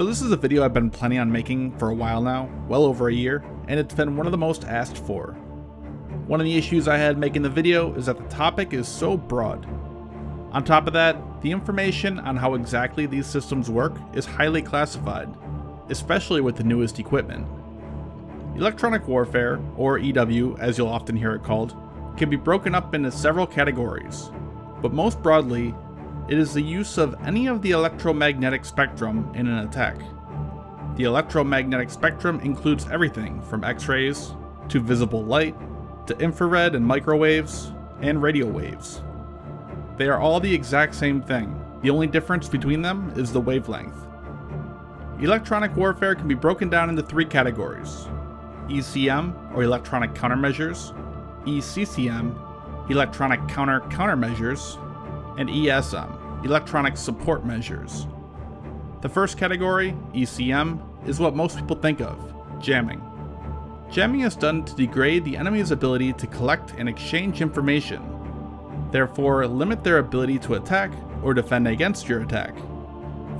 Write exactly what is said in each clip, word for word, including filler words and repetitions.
So this is a video I've been planning on making for a while now, well over a year, and it's been one of the most asked for. One of the issues I had making the video is that the topic is so broad. On top of that, the information on how exactly these systems work is highly classified, especially with the newest equipment. Electronic warfare, or E W as you'll often hear it called, can be broken up into several categories, but most broadly, it is the use of any of the electromagnetic spectrum in an attack. The electromagnetic spectrum includes everything from X-rays, to visible light, to infrared and microwaves, and radio waves. They are all the exact same thing, the only difference between them is the wavelength. Electronic warfare can be broken down into three categories: E C M, or electronic countermeasures, E C C M, electronic counter countermeasures, and E S M, electronic support measures. The first category, E C M, is what most people think of: jamming. Jamming is done to degrade the enemy's ability to collect and exchange information, therefore limit their ability to attack or defend against your attack.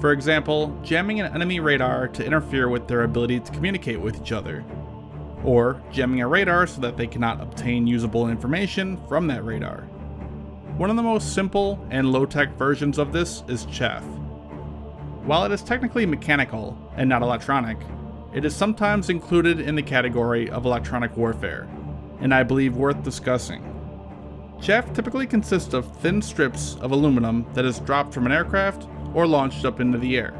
For example, jamming an enemy radar to interfere with their ability to communicate with each other, or jamming a radar so that they cannot obtain usable information from that radar. One of the most simple and low-tech versions of this is chaff. While it is technically mechanical and not electronic, it is sometimes included in the category of electronic warfare, and I believe worth discussing. Chaff typically consists of thin strips of aluminum that is dropped from an aircraft or launched up into the air.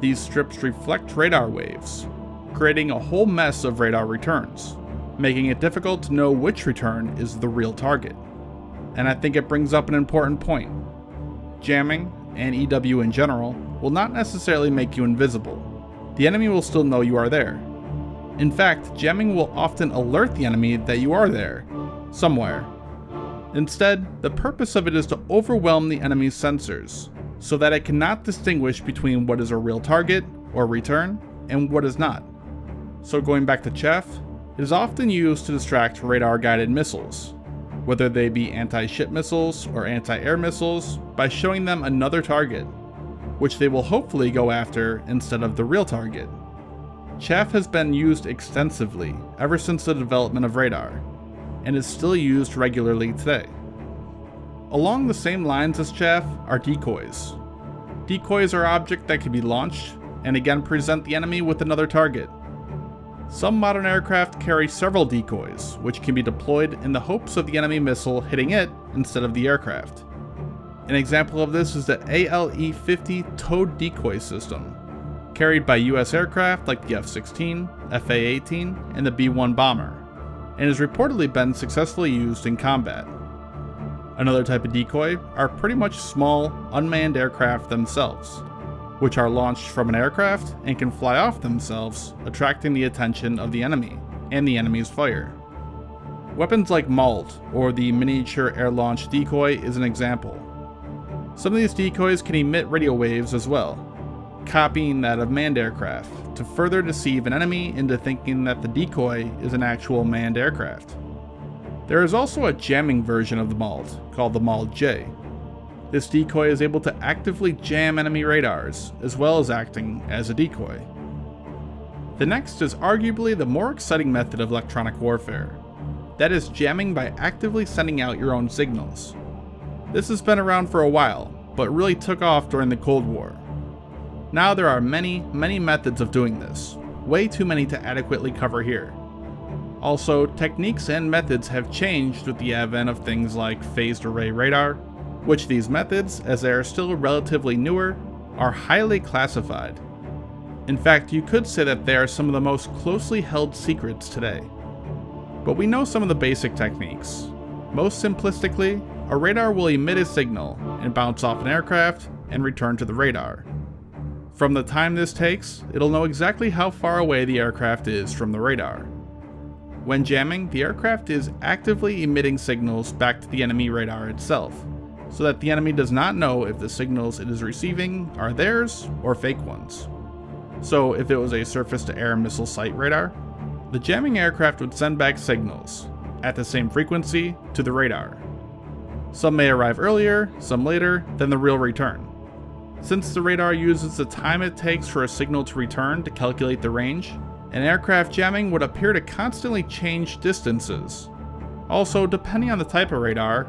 These strips reflect radar waves, creating a whole mess of radar returns, making it difficult to know which return is the real target. And I think it brings up an important point. Jamming, and E W in general, will not necessarily make you invisible. The enemy will still know you are there. In fact, jamming will often alert the enemy that you are there, somewhere. Instead, the purpose of it is to overwhelm the enemy's sensors, so that it cannot distinguish between what is a real target, or return, and what is not. So going back to chaff, it is often used to distract radar-guided missiles, whether they be anti-ship missiles or anti-air missiles, by showing them another target, which they will hopefully go after instead of the real target. Chaff has been used extensively ever since the development of radar, and is still used regularly today. Along the same lines as chaff are decoys. Decoys are objects that can be launched and again present the enemy with another target. Some modern aircraft carry several decoys, which can be deployed in the hopes of the enemy missile hitting it instead of the aircraft. An example of this is the A L E fifty towed decoy system, carried by U S aircraft like the F sixteen, F A eighteen, and the B one bomber, and has reportedly been successfully used in combat. Another type of decoy are pretty much small, unmanned aircraft themselves, which are launched from an aircraft and can fly off themselves, attracting the attention of the enemy and the enemy's fire. Weapons like MALD, or the Miniature Air Launch Decoy, is an example. Some of these decoys can emit radio waves as well, copying that of manned aircraft, to further deceive an enemy into thinking that the decoy is an actual manned aircraft. There is also a jamming version of the MALD, called the MALD J. This decoy is able to actively jam enemy radars, as well as acting as a decoy. The next is arguably the more exciting method of electronic warfare. That is jamming by actively sending out your own signals. This has been around for a while, but really took off during the Cold War. Now there are many, many methods of doing this, way too many to adequately cover here. Also, techniques and methods have changed with the advent of things like phased array radar, which these methods, as they are still relatively newer, are highly classified. In fact, you could say that they are some of the most closely held secrets today. But we know some of the basic techniques. Most simplistically, a radar will emit a signal and bounce off an aircraft and return to the radar. From the time this takes, it'll know exactly how far away the aircraft is from the radar. When jamming, the aircraft is actively emitting signals back to the enemy radar itself, so that the enemy does not know if the signals it is receiving are theirs or fake ones. So if it was a surface-to-air missile site radar, the jamming aircraft would send back signals, at the same frequency, to the radar. Some may arrive earlier, some later, than the real return. Since the radar uses the time it takes for a signal to return to calculate the range, an aircraft jamming would appear to constantly change distances. Also, depending on the type of radar,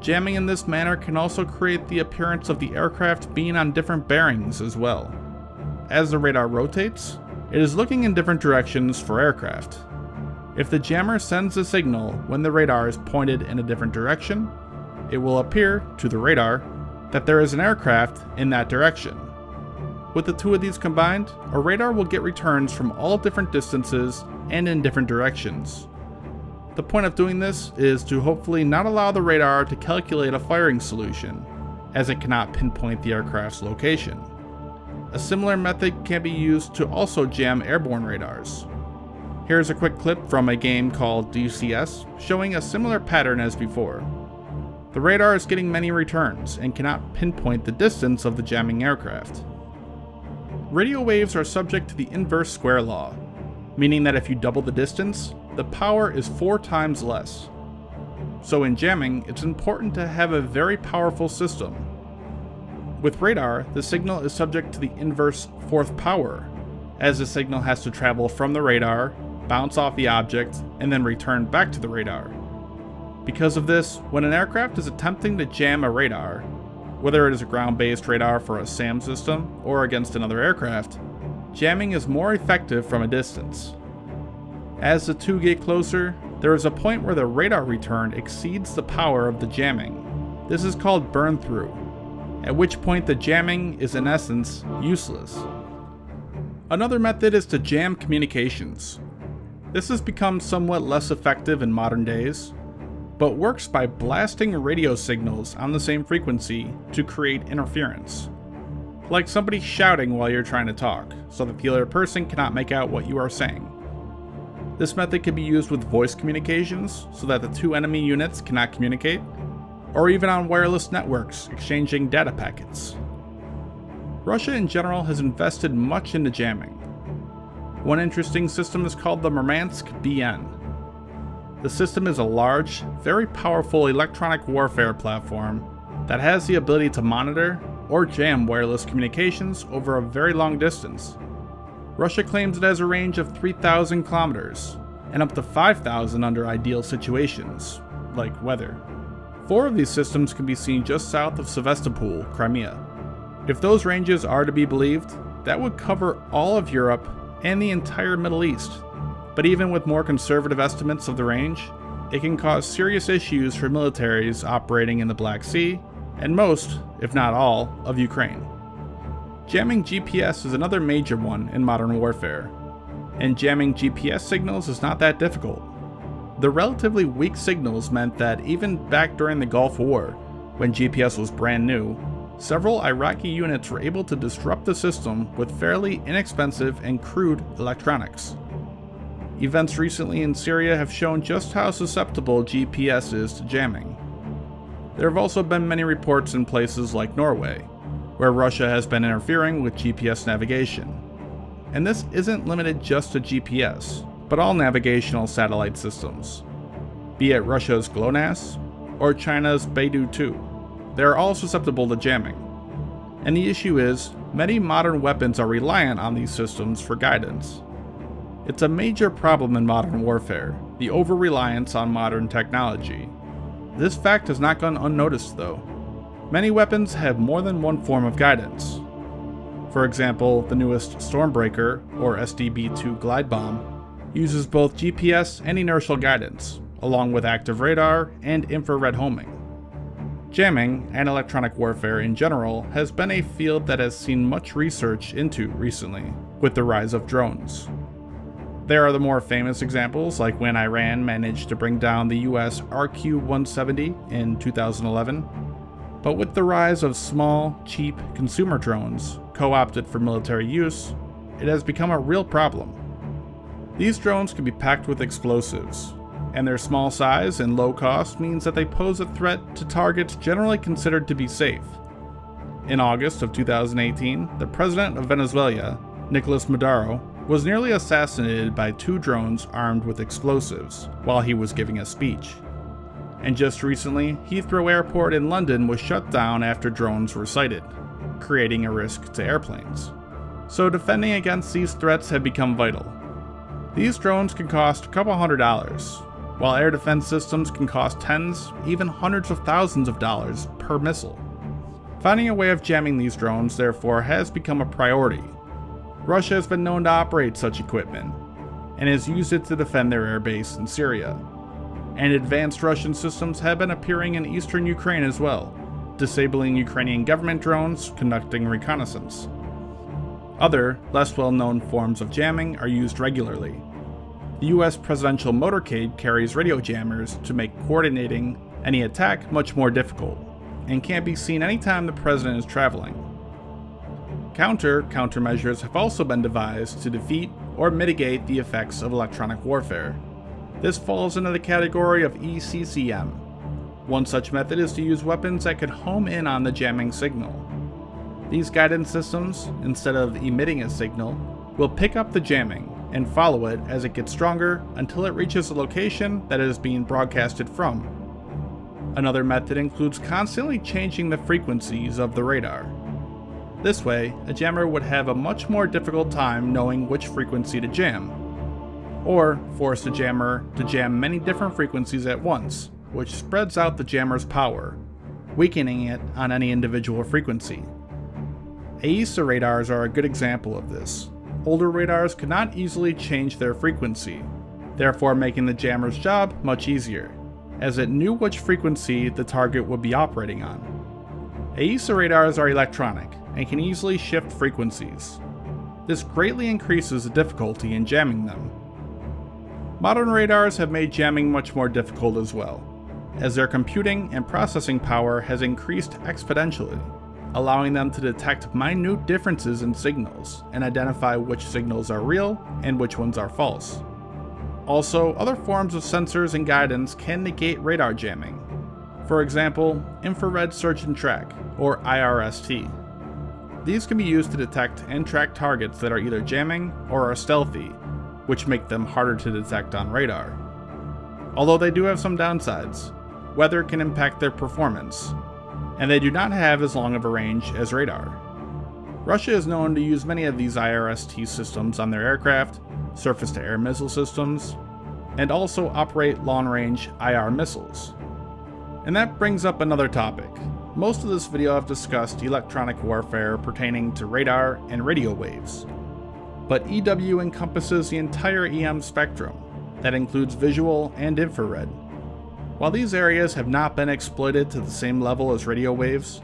jamming in this manner can also create the appearance of the aircraft being on different bearings as well. As the radar rotates, it is looking in different directions for aircraft. If the jammer sends a signal when the radar is pointed in a different direction, it will appear to the radar that there is an aircraft in that direction. With the two of these combined, a radar will get returns from all different distances and in different directions. The point of doing this is to hopefully not allow the radar to calculate a firing solution, as it cannot pinpoint the aircraft's location. A similar method can be used to also jam airborne radars. Here's a quick clip from a game called D C S showing a similar pattern as before. The radar is getting many returns and cannot pinpoint the distance of the jamming aircraft. Radio waves are subject to the inverse square law, meaning that if you double the distance, the power is four times less. So in jamming, it's important to have a very powerful system. With radar, the signal is subject to the inverse fourth power, as the signal has to travel from the radar, bounce off the object, and then return back to the radar. Because of this, when an aircraft is attempting to jam a radar, whether it is a ground-based radar for a SAM system or against another aircraft, jamming is more effective from a distance. As the two get closer, there is a point where the radar return exceeds the power of the jamming. This is called burn-through, at which point the jamming is in essence useless. Another method is to jam communications. This has become somewhat less effective in modern days, but works by blasting radio signals on the same frequency to create interference. Like somebody shouting while you're trying to talk, so that the other person cannot make out what you are saying. This method can be used with voice communications, so that the two enemy units cannot communicate, or even on wireless networks exchanging data packets. Russia in general has invested much into jamming. One interesting system is called the Murmansk B N. The system is a large, very powerful electronic warfare platform that has the ability to monitor or jam wireless communications over a very long distance. Russia claims it has a range of three thousand kilometers and up to five thousand under ideal situations, like weather. Four of these systems can be seen just south of Sevastopol, Crimea. If those ranges are to be believed, that would cover all of Europe and the entire Middle East. But even with more conservative estimates of the range, it can cause serious issues for militaries operating in the Black Sea, and most, if not all, of Ukraine. Jamming G P S is another major one in modern warfare, and jamming G P S signals is not that difficult. The relatively weak signals meant that even back during the Gulf War, when G P S was brand new, several Iraqi units were able to disrupt the system with fairly inexpensive and crude electronics. Events recently in Syria have shown just how susceptible G P S is to jamming. There have also been many reports in places like Norway, where Russia has been interfering with G P S navigation. And this isn't limited just to G P S, but all navigational satellite systems. Be it Russia's GLONASS or China's Beidou two, they are all susceptible to jamming. And the issue is, many modern weapons are reliant on these systems for guidance. It's a major problem in modern warfare, the over-reliance on modern technology. This fact has not gone unnoticed though. Many weapons have more than one form of guidance. For example, the newest Stormbreaker, or S D B two glide bomb, uses both G P S and inertial guidance, along with active radar and infrared homing. Jamming, and electronic warfare in general, has been a field that has seen much research into recently, with the rise of drones. There are the more famous examples, like when Iran managed to bring down the U S R Q one seventy in two thousand eleven. But with the rise of small, cheap consumer drones, co-opted for military use, it has become a real problem. These drones can be packed with explosives, and their small size and low cost means that they pose a threat to targets generally considered to be safe. In August of two thousand eighteen, the president of Venezuela, Nicolas Maduro, was nearly assassinated by two drones armed with explosives while he was giving a speech. And just recently, Heathrow Airport in London was shut down after drones were sighted. creating a risk to airplanes. So defending against these threats had become vital. These drones can cost a couple hundred dollars, while air defense systems can cost tens, even hundreds of thousands of dollars per missile. Finding a way of jamming these drones, therefore, has become a priority. Russia has been known to operate such equipment, and has used it to defend their airbase in Syria. And advanced Russian systems have been appearing in eastern Ukraine as well, disabling Ukrainian government drones conducting reconnaissance. Other, less well-known forms of jamming are used regularly. The U S presidential motorcade carries radio jammers to make coordinating any attack much more difficult, and can't be seen anytime the president is traveling. Counter countermeasures have also been devised to defeat or mitigate the effects of electronic warfare. This falls into the category of E C C M. One such method is to use weapons that can home in on the jamming signal. These guidance systems, instead of emitting a signal, will pick up the jamming and follow it as it gets stronger until it reaches the location that it is being broadcasted from. Another method includes constantly changing the frequencies of the radar. This way, a jammer would have a much more difficult time knowing which frequency to jam, or force the jammer to jam many different frequencies at once, which spreads out the jammer's power, weakening it on any individual frequency. AESA radars are a good example of this. Older radars could not easily change their frequency, therefore making the jammer's job much easier, as it knew which frequency the target would be operating on. AESA radars are electronic and can easily shift frequencies. This greatly increases the difficulty in jamming them. Modern radars have made jamming much more difficult as well, as their computing and processing power has increased exponentially, allowing them to detect minute differences in signals and identify which signals are real and which ones are false. Also, other forms of sensors and guidance can negate radar jamming. For example, infrared search and track, or I R S T. These can be used to detect and track targets that are either jamming or are stealthy, which make them harder to detect on radar. Although they do have some downsides, weather can impact their performance, and they do not have as long of a range as radar. Russia is known to use many of these I R S T systems on their aircraft, surface-to-air missile systems, and also operate long-range I R missiles. And that brings up another topic. Most of this video I've discussed electronic warfare pertaining to radar and radio waves, but E W encompasses the entire E M spectrum that includes visual and infrared. While these areas have not been exploited to the same level as radio waves,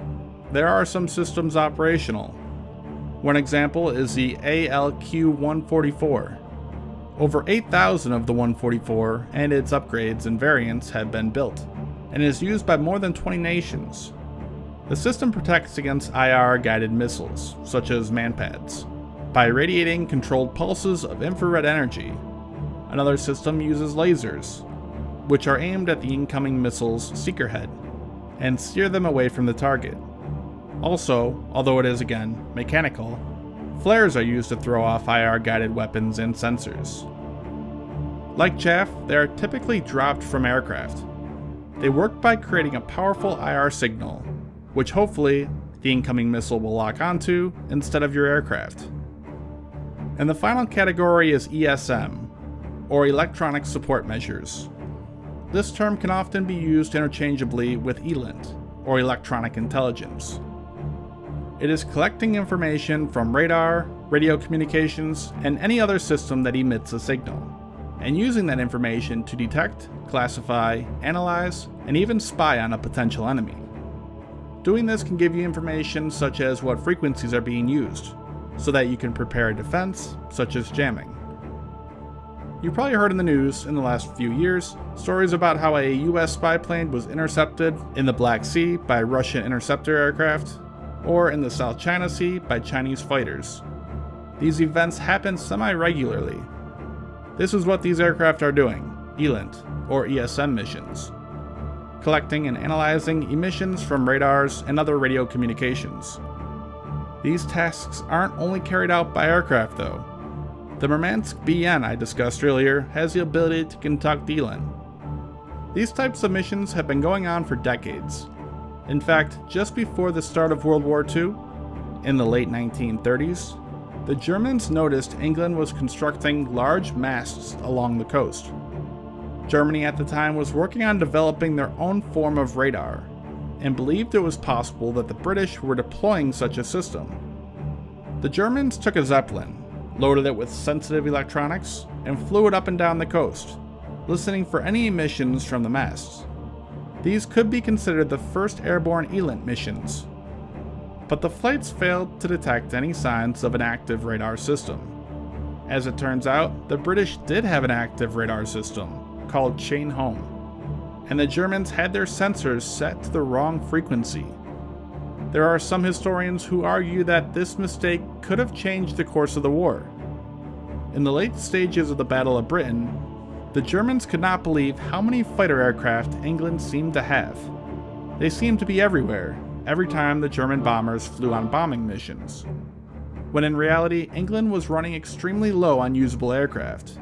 there are some systems operational. One example is the A L Q one forty-four. Over eight thousand of the one forty-four and its upgrades and variants have been built, and is used by more than twenty nations. The system protects against I R-guided missiles, such as MANPADs, by radiating controlled pulses of infrared energy. Another system uses lasers, which are aimed at the incoming missile's seeker head, and steer them away from the target. Also, although it is again mechanical, flares are used to throw off I R-guided weapons and sensors. Like chaff, they are typically dropped from aircraft. They work by creating a powerful I R signal, which hopefully the incoming missile will lock onto instead of your aircraft. And the final category is E S M, or Electronic Support Measures. This term can often be used interchangeably with ELINT, or Electronic Intelligence. It is collecting information from radar, radio communications, and any other system that emits a signal, and using that information to detect, classify, analyze, and even spy on a potential enemy. Doing this can give you information such as what frequencies are being used, so that you can prepare a defense, such as jamming. You probably heard in the news in the last few years stories about how a U S spy plane was intercepted in the Black Sea by Russian interceptor aircraft, or in the South China Sea by Chinese fighters. These events happen semi-regularly. This is what these aircraft are doing, ELINT or E S M missions, collecting and analyzing emissions from radars and other radio communications. These tasks aren't only carried out by aircraft though. The Murmansk B N I discussed earlier has the ability to conduct ELINT. These types of missions have been going on for decades. In fact, just before the start of World War Two, In the late nineteen thirties, the Germans noticed England was constructing large masts along the coast. Germany at the time was working on developing their own form of radar, and believed it was possible that the British were deploying such a system. The Germans took a Zeppelin, loaded it with sensitive electronics, and flew it up and down the coast, listening for any emissions from the masts. These could be considered the first airborne ELINT missions, but the flights failed to detect any signs of an active radar system. As it turns out, the British did have an active radar system, called Chain Home, and the Germans had their sensors set to the wrong frequency. There are some historians who argue that this mistake could have changed the course of the war. In the late stages of the Battle of Britain, the Germans could not believe how many fighter aircraft England seemed to have. They seemed to be everywhere, every time the German bombers flew on bombing missions, when in reality England was running extremely low on usable aircraft.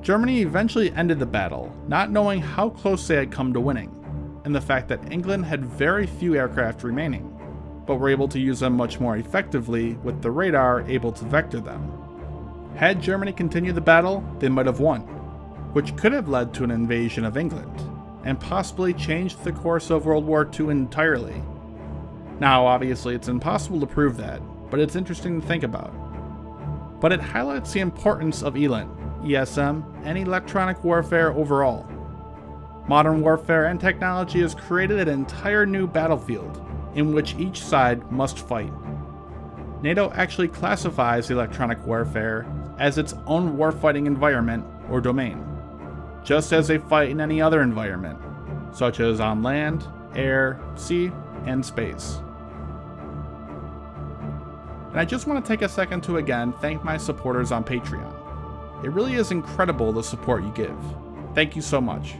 Germany eventually ended the battle, not knowing how close they had come to winning, and the fact that England had very few aircraft remaining, but were able to use them much more effectively with the radar able to vector them. Had Germany continued the battle, they might have won, which could have led to an invasion of England, and possibly changed the course of World War Two entirely. Now obviously it's impossible to prove that, but it's interesting to think about. But it highlights the importance of ELINT, E S M, and electronic warfare overall. Modern warfare and technology has created an entire new battlefield in which each side must fight. NATO actually classifies electronic warfare as its own warfighting environment or domain, just as they fight in any other environment, such as on land, air, sea, and space. And I just want to take a second to again thank my supporters on Patreon. It really is incredible the support you give. Thank you so much.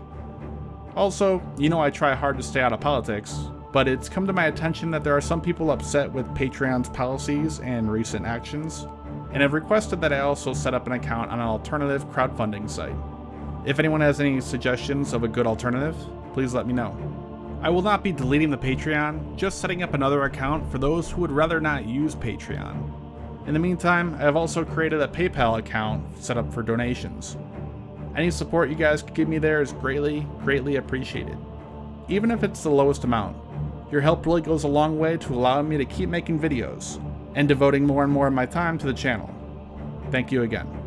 Also, you know I try hard to stay out of politics, but it's come to my attention that there are some people upset with Patreon's policies and recent actions, and have requested that I also set up an account on an alternative crowdfunding site. If anyone has any suggestions of a good alternative, please let me know. I will not be deleting the Patreon, just setting up another account for those who would rather not use Patreon. In the meantime, I have also created a PayPal account set up for donations. Any support you guys could give me there is greatly, greatly appreciated. Even if it's the lowest amount, your help really goes a long way to allowing me to keep making videos and devoting more and more of my time to the channel. Thank you again.